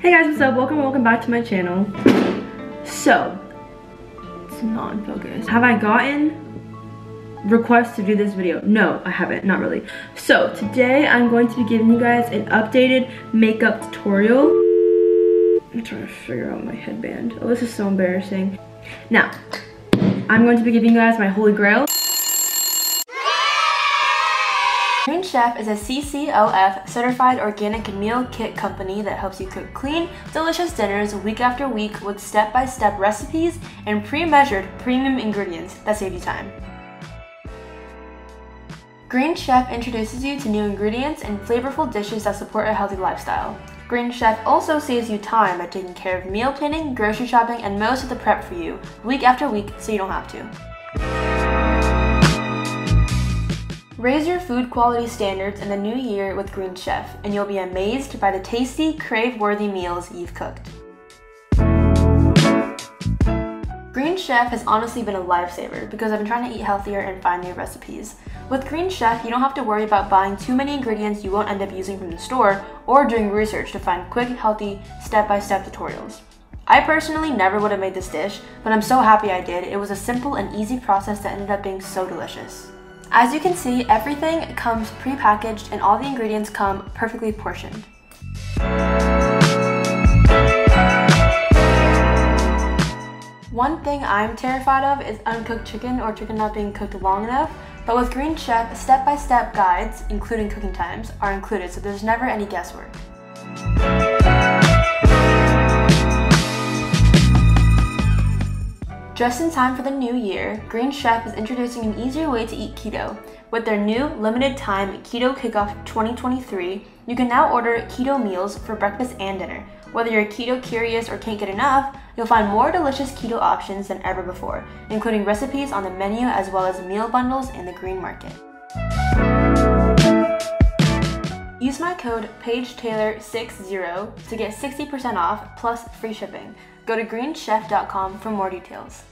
Hey guys, what's up? Welcome back to my channel. So, it's not in focus. Have I gotten requests to do this video? No, I haven't, not really. So, today I'm going to be giving you guys an updated makeup tutorial. I'm trying to figure out my headband. Oh, this is so embarrassing. Now, I'm going to be giving you guys my holy grail. Green Chef is a CCOF certified organic meal kit company that helps you cook clean, delicious dinners week after week with step-by-step recipes and pre-measured premium ingredients that save you time. Green Chef introduces you to new ingredients and flavorful dishes that support a healthy lifestyle. Green Chef also saves you time by taking care of meal planning, grocery shopping, and most of the prep for you week after week so you don't have to. Raise your food quality standards in the new year with Green Chef, and you'll be amazed by the tasty, crave-worthy meals you've cooked. Green Chef has honestly been a lifesaver because I've been trying to eat healthier and find new recipes. With Green Chef, you don't have to worry about buying too many ingredients you won't end up using from the store or doing research to find quick, healthy, step-by-step tutorials. I personally never would have made this dish, but I'm so happy I did. It was a simple and easy process that ended up being so delicious. As you can see, everything comes pre-packaged and all the ingredients come perfectly portioned. One thing I'm terrified of is uncooked chicken or chicken not being cooked long enough, but with Green Chef, step-by-step guides, including cooking times, are included, so there's never any guesswork. Just in time for the new year, Green Chef is introducing an easier way to eat keto. With their new limited time Keto Kickoff 2023, you can now order keto meals for breakfast and dinner. Whether you're keto curious or can't get enough, you'll find more delicious keto options than ever before, including recipes on the menu as well as meal bundles in the green market. Use my code PAIGETAYLOR60 to get 60% off plus free shipping. Go to greenchef.com for more details.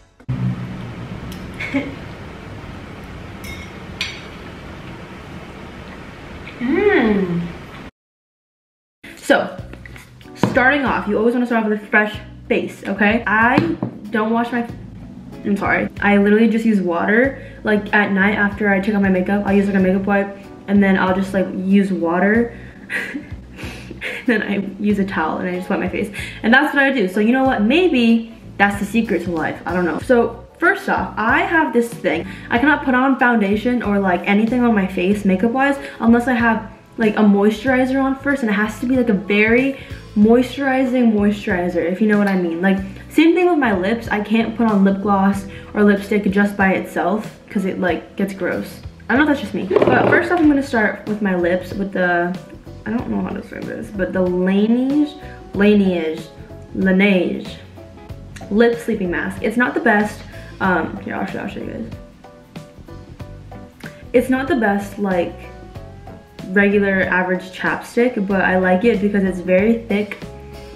So, starting off, you always want to start off with a fresh face, okay? I don't wash my... I'm sorry. I literally just use water. Like, at night after I take out my makeup, I'll use like a makeup wipe. And then I'll just like use water, then I use a towel and I just wet my face. And that's what I do. So you know what, maybe that's the secret to life, I don't know. So first off, I have this thing. I cannot put on foundation or like anything on my face makeup wise unless I have like a moisturizer on first, and it has to be like a very moisturizing moisturizer, if you know what I mean. Like, same thing with my lips. I can't put on lip gloss or lipstick just by itself because it like gets gross. I don't know if that's just me. But first off, I'm going to start with my lips with the, I don't know how to say this, but the Laneige Lip Sleeping Mask. It's not the best, here, I'll show you guys. It's not the best, like, regular average chapstick, but I like it because it's very thick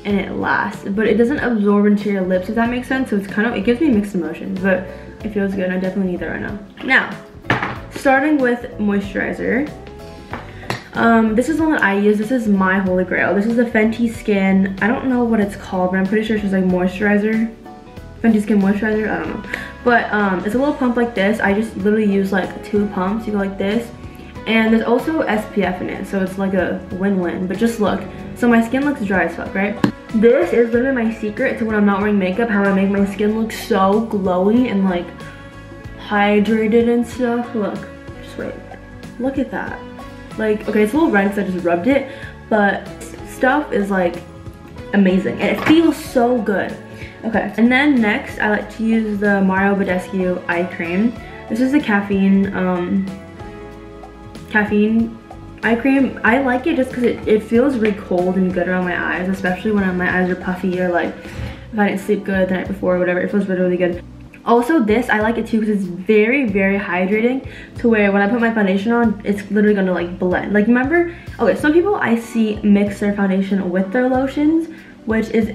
and it lasts. But it doesn't absorb into your lips, if that makes sense. So it's kind of, it gives me mixed emotions, but it feels good and I definitely need that right now. Now, starting with moisturizer, this is one that I use. This is my holy grail. This is a Fenty Skin, I don't know what it's called, but I'm pretty sure it's just like moisturizer, Fenty Skin moisturizer, I don't know. But it's a little pump like this. I just literally use like 2 pumps. You go like this, and there's also SPF in it, so it's like a win-win. But just look, so my skin looks dry as fuck, right? This is literally my secret to when I'm not wearing makeup, how I make my skin look so glowy and like hydrated and stuff. Look, just wait, look at that. Like, okay, it's a little red because I just rubbed it, but stuff is like amazing and it feels so good. Okay, and then next I like to use the Mario Badescu eye cream. This is the caffeine eye cream. I like it just because it feels really cold and good around my eyes, especially when my eyes are puffy or like if I didn't sleep good the night before or whatever. It feels really, really good. Also, this, I like it too because it's very, very hydrating to where when I put my foundation on, it's literally going to like blend. Like, remember, okay, some people I see mix their foundation with their lotions, which is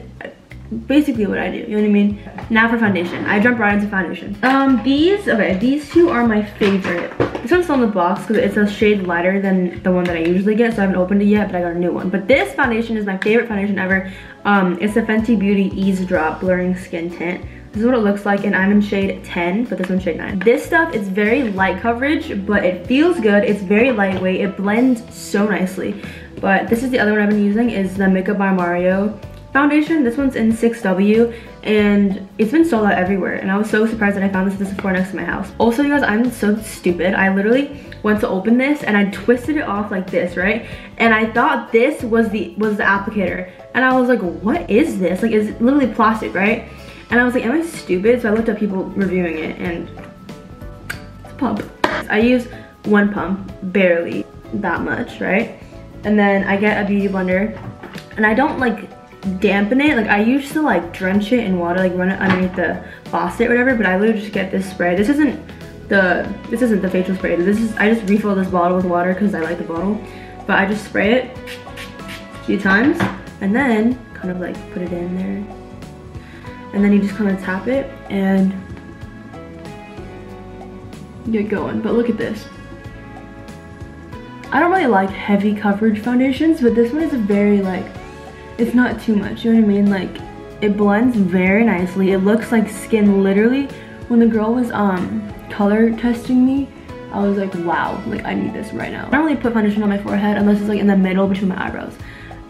basically what I do, you know what I mean? Now for foundation. I jump right into foundation. These two are my favorite. This one's still in the box because it's a shade lighter than the one that I usually get, so I haven't opened it yet, but I got a new one. But this foundation is my favorite foundation ever. It's the Fenty Beauty Eavesdrop Blurring Skin Tint. This is what it looks like, and I'm in shade 10, but this one's shade 9. This stuff is very light coverage, but it feels good. It's very lightweight. It blends so nicely. But this is the other one I've been using, is the Makeup By Mario foundation. This one's in 6W, and it's been sold out everywhere, and I was so surprised that I found this at the Sephora next to my house. Also, you guys, I'm so stupid. I literally went to open this and I twisted it off like this, right? And I thought this was the applicator, and I was like, what is this? Like, it's literally plastic, right? And I was like, am I stupid? So I looked up people reviewing it, and it's a pump. I use one pump, barely that much, right? And then I get a beauty blender, and I don't like dampen it. Like, I used to like drench it in water, like run it underneath the faucet or whatever, but I literally just get this spray. This isn't the facial spray. I just refill this bottle with water because I like the bottle, but I just spray it a few times and then kind of like put it in there, and then you just kind of tap it and get going. But look at this. I don't really like heavy coverage foundations, but this one is very like, it's not too much, you know what I mean? Like, it blends very nicely. It looks like skin. Literally, when the girl was color testing me, I was like, wow, like I need this right now. I don't really put foundation on my forehead unless it's like in the middle between my eyebrows.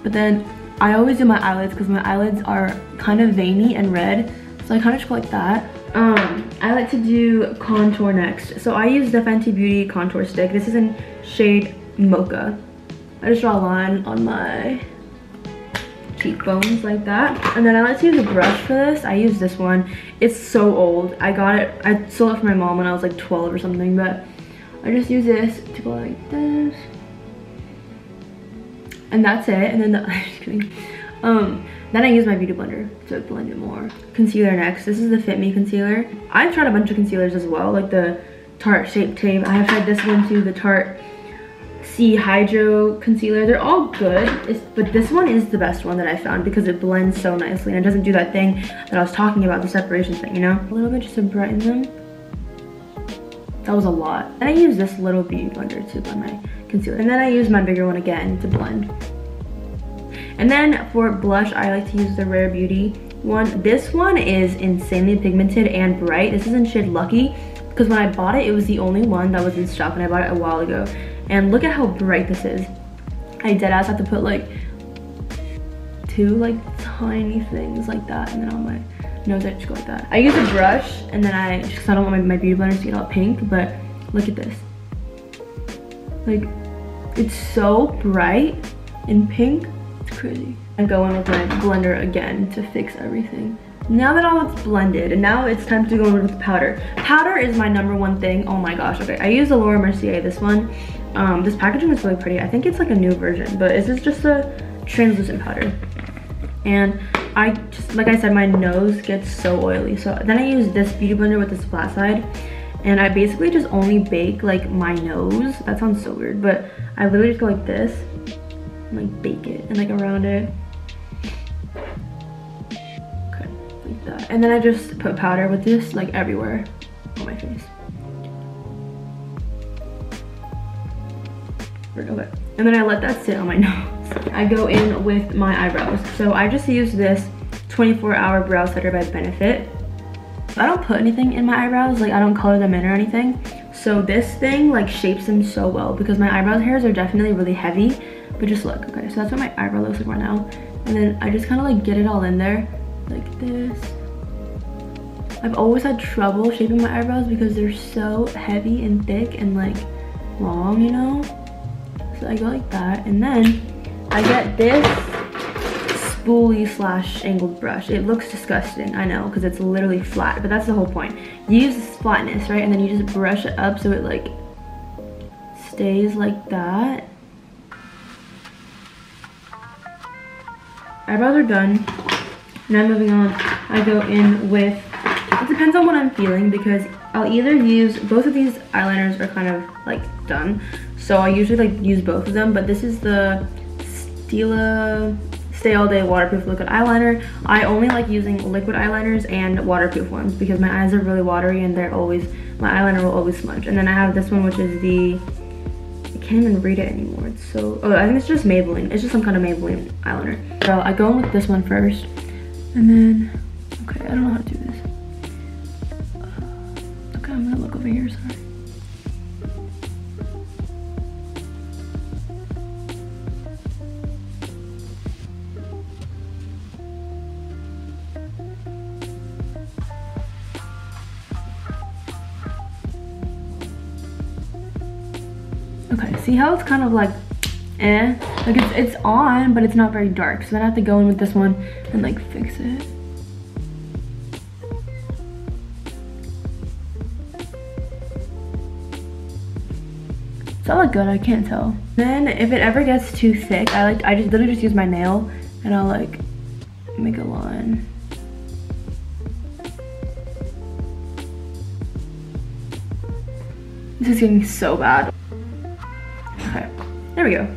But then I always do my eyelids because my eyelids are kind of veiny and red. So I kind of just go like that. I like to do contour next. So I use the Fenty Beauty contour stick. This is in shade Mocha. I just draw a line on my cheekbones like that, and then I like to use a brush for this. I use this one. It's so old. I got it, I sold it for my mom when I was like 12 or something, but I just use this to go like this, and that's it. And then I'm just kidding. Then I use my beauty blender to blend it more. Concealer next. This is the Fit Me concealer. I've tried a bunch of concealers as well, like the Tarte Shape Tape. I have tried this one too, the Tarte C Hydro concealer. They're all good, but this one is the best one that I found because it blends so nicely and it doesn't do that thing that I was talking about, the separation thing, you know? A little bit just to brighten them. That was a lot. And I use this little beauty blender to blend my concealer. And then I use my bigger one again to blend. And then for blush, I like to use the Rare Beauty one. This one is insanely pigmented and bright. This is in shade Lucky because when I bought it, it was the only one that was in stock, and I bought it a while ago. And look at how bright this is. I deadass have to put like two like tiny things like that, and then on my nose I just go like that. I use a brush, and then because I don't want my beauty blender to get all pink, but look at this. Like, it's so bright and pink, it's crazy. I'm going with my blender again to fix everything. Now that all it's blended, and now it's time to go in with the powder. Powder is my number one thing. Oh my gosh, okay. I use the Laura Mercier, this one. This packaging is really pretty. I think it's like a new version, but this is just a translucent powder. And I just, like I said, my nose gets so oily. So then I use this beauty blender with this flat side, and I basically just only bake like my nose. That sounds so weird, but I literally just go like this and like bake it and like around it. That. And then I just put powder with this like everywhere on my face. Okay. And then I let that sit on my nose. I go in with my eyebrows. So I just use this 24-hour brow setter by Benefit. I don't put anything in my eyebrows, like I don't color them in or anything. So this thing like shapes them so well because my eyebrow hairs are definitely really heavy. But just look, okay, so that's what my eyebrow looks like right now. And then I just kind of like get it all in there. Like this. I've always had trouble shaping my eyebrows because they're so heavy and thick and like long, you know? So I go like that, and then I get this spoolie slash angled brush. It looks disgusting, I know, because it's literally flat, but that's the whole point. You use this flatness, right? And then you just brush it up so it like stays like that. Eyebrows are done. Now moving on, I go in with, it depends on what I'm feeling because I'll either use, both of these eyeliners are kind of like done. So I usually like use both of them, but this is the Stila Stay All Day Waterproof Liquid Eyeliner. I only like using liquid eyeliners and waterproof ones because my eyes are really watery and they're always, my eyeliner will always smudge. And then I have this one, which is the, I can't even read it anymore. It's so, oh, I think it's just Maybelline. It's just some kind of Maybelline eyeliner. So I go in with this one first and then, okay, I don't know how to do this. Okay, I'm gonna look over here, sorry. Okay, see how it's kind of like, eh? Like it's on, but it's not very dark. So then I have to go in with this one and like fix it. It's all good, I can't tell. Then if it ever gets too thick, I just literally use my nail and I'll like make a line. This is getting so bad. Okay, there we go.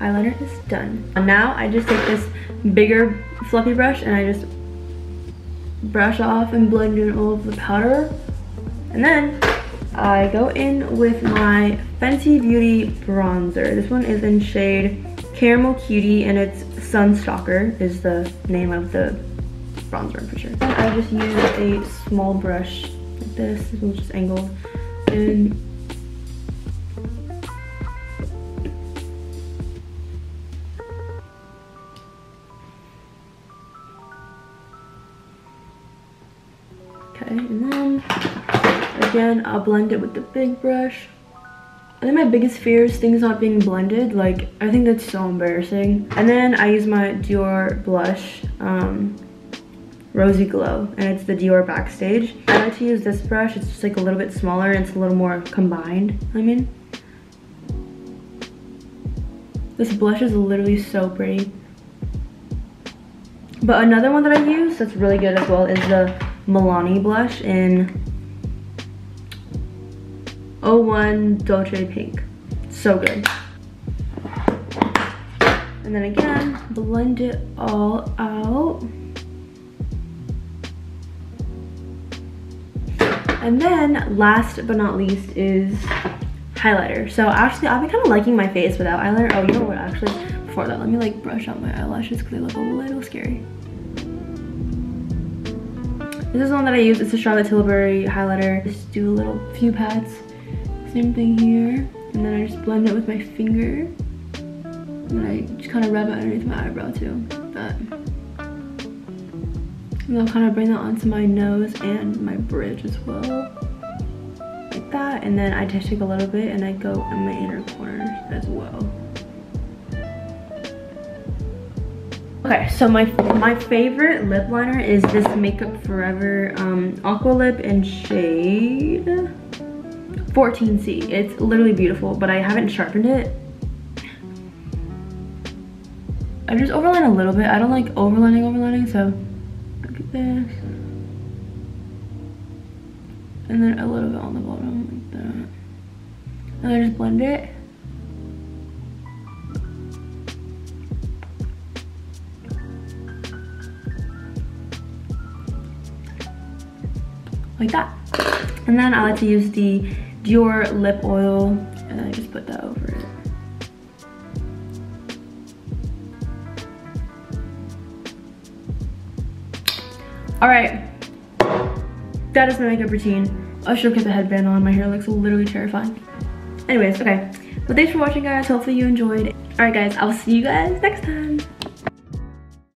Eyeliner is done. Now I just take this bigger fluffy brush and I just brush off and blend in all of the powder. And then I go in with my Fenty Beauty bronzer. This one is in shade Caramel Cutie and it's Sunstalker is the name of the bronzer, I'm pretty sure. And I just use a small brush like this. This one's just angled. And again, I'll blend it with the big brush. I think my biggest fear is things not being blended. Like, I think that's so embarrassing. And then I use my Dior blush, Rosy Glow, and it's the Dior Backstage. I like to use this brush. It's just like a little bit smaller and it's a little more combined, I mean. This blush is literally so pretty. But another one that I use that's really good as well is the Milani blush in 01 Dolce Pink. So good. And then again, blend it all out. And then last but not least is highlighter. So actually I've been kind of liking my face without eyeliner. Oh, you know what, actually before that, let me like brush out my eyelashes because they look a little scary. This is the one that I use. It's a Charlotte Tilbury highlighter. Just do a little few pats. Same thing here, and then I just blend it with my finger, and then I just kind of rub it underneath my eyebrow too, like that. And I'll kind of bring that onto my nose and my bridge as well, like that. And then I just take a little bit and I go in my inner corners as well. Okay, so my favorite lip liner is this Makeup Forever Aqua Lip in shade 14C. It's literally beautiful, but I haven't sharpened it. I just overline a little bit. I don't like overlining, so look at this. And then a little bit on the bottom, like that. And I just blend it. Like that. And then I like to use the Dior lip oil and I just put that over it. All right, that is my makeup routine. I should get the headband on. My hair looks literally terrifying. Anyways, okay. Well, thanks for watching, guys. Hopefully you enjoyed. All right, guys, I'll see you guys next time.